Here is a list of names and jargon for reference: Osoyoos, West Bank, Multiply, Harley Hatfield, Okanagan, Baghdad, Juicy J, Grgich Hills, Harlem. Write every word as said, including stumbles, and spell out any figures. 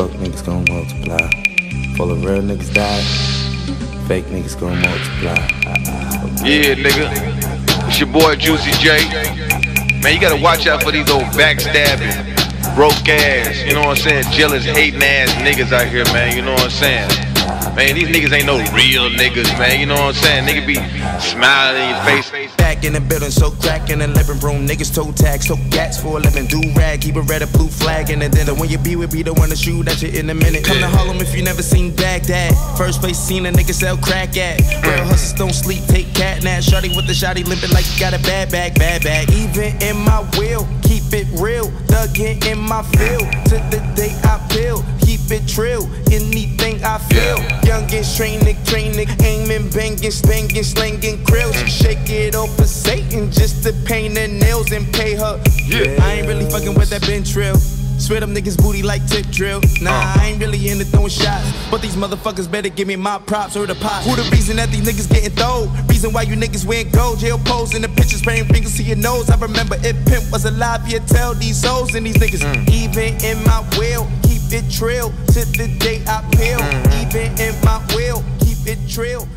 fuck niggas gon' multiply. Full of real niggas die, fake niggas gon' multiply. Yeah, nigga, it's your boy Juicy J. Man, you gotta watch out for these old backstabbing, broke ass, you know what I'm saying, jealous, hating ass niggas out here, man, you know what I'm saying. Man, these niggas ain't no real niggas, man, you know what I'm saying? Nigga be smiling in your face. Back in the building, so crack in the living room. Niggas toe tag, so gats for a living. Do rag, keep a red or blue flag in the dinner. When you be with me, the one to shoot at you in a minute. Come to Harlem if you never seen Baghdad. First place seen a nigga sell crack at. Real hustlers don't sleep, take cat nap. Shorty with the shotty, limping like you got a bad bag, bad bag. Even in my will, keep it real. Thuggin' in my field, to the day I peel. Keep it trill, anything I feel. Youngin', trainin', trainin', aimin', bangin', spangin', slangin' krills. Shake it off for Satan just to paint the nails and pay her. Yeah. I ain't really fucking with that bench drill. Swear them niggas booty like tip drill. Nah, I ain't really into throwing shots, but these motherfuckers better give me my props or the pot. Who the reason that these niggas getting thrown? Reason why you niggas wearing gold jail pose in the pictures, spraying fingers to your nose. I remember if Pimp was alive, you'd tell these hoes and these niggas. Mm. Even in my will, keep it trill to the day I peel. Mm. Even in my will, keep it trill.